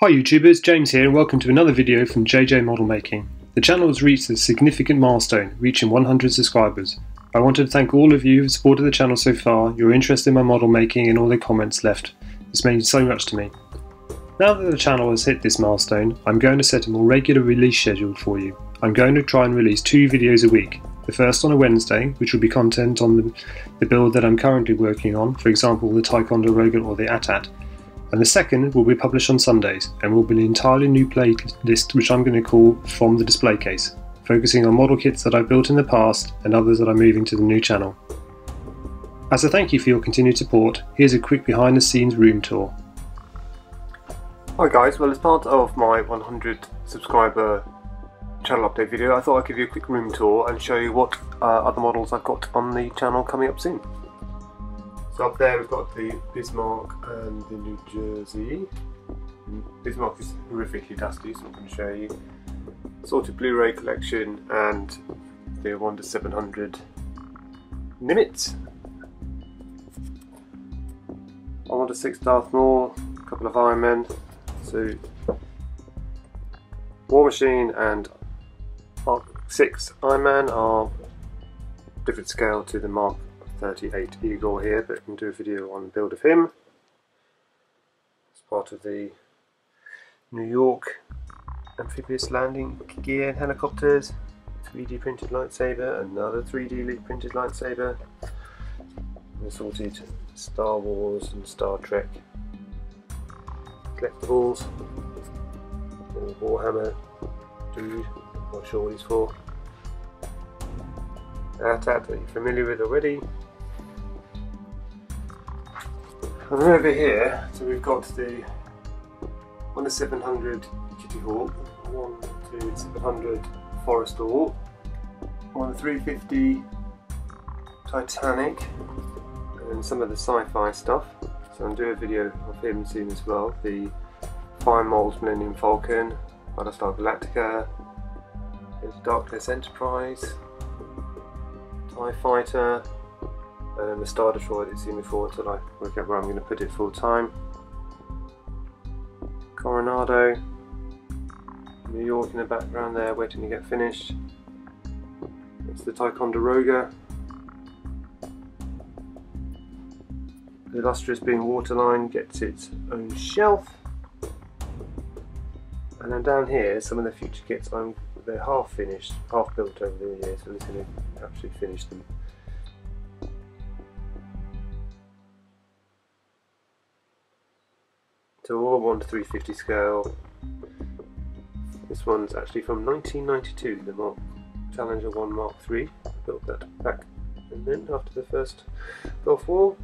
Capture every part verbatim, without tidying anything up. Hi YouTubers, James here and welcome to another video from J J Model Making. The channel has reached a significant milestone, reaching one hundred subscribers. I want to thank all of you who have supported the channel so far, your interest in my model making and all the comments left. This means so much to me. Now that the channel has hit this milestone, I'm going to set a more regular release schedule for you. I'm going to try and release two videos a week. The first on a Wednesday, which will be content on the, the build that I'm currently working on, for example the Ticonderoga or the Atat. And the second will be published on Sundays and will be an entirely new playlist which I'm going to call From the Display Case, focusing on model kits that I've built in the past and others that are moving to the new channel. As a thank you for your continued support, here's a quick behind the scenes room tour. Hi guys, well as part of my one hundred subscriber channel update video I thought I'd give you a quick room tour and show you what uh, other models I've got on the channel coming up soon. So up there we've got the Bismarck and the New Jersey. Bismarck is horrifically dusty, so I'm going to show you. Sorted Blu-ray collection and the Wonder seven hundred Nimitz. I want a six Darth Maul, a couple of Iron Men, so War Machine and Mark six Iron Man are different scale to the Mark thirty-eight Eagle here, but I can do a video on the build of him. It's part of the New York amphibious landing gear and helicopters, three D printed lightsaber, another three D printed lightsaber, and assorted Star Wars and Star Trek collectibles, and Warhammer dude, not sure what he's for. Atat that you're familiar with already. And over here, so we've got the one to seven hundred Kittyhawk, one to seven hundred Forestall, one to three fifty Titanic, and some of the sci-fi stuff. So I'll do a video of him soon as well. The fine mold Millennium Falcon, Battlestar Galactica, his Darkness Enterprise, TIE Fighter, and then the Star Destroyer that you've seen before until I work out where I'm going to put it full time. Coronado, New York in the background there, waiting to get finished. It's the Ticonderoga. The illustrious being Waterline gets its own shelf. And then down here, some of the future kits I'm they're half finished, half built over the years, so I'm just going to actually finish them. So all one to three fifty scale. This one's actually from nineteen ninety-two, the Mark Challenger one Mark three. I built that back and then after the first Gulf War.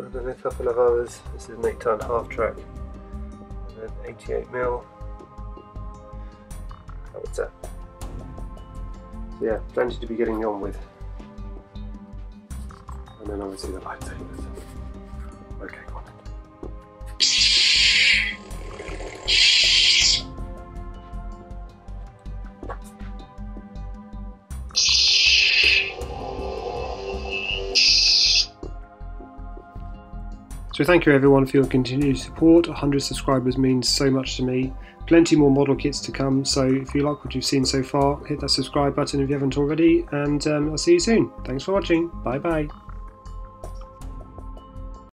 And then a couple of others. This is an eight ton half track. And then eighty-eight mil. So yeah, plenty to be getting on with. And then obviously the lightsabers. Okay, go on. So thank you everyone for your continued support. one hundred subscribers means so much to me. Plenty more model kits to come, so if you like what you've seen so far, hit that subscribe button if you haven't already, and um, I'll see you soon. Thanks for watching. Bye bye.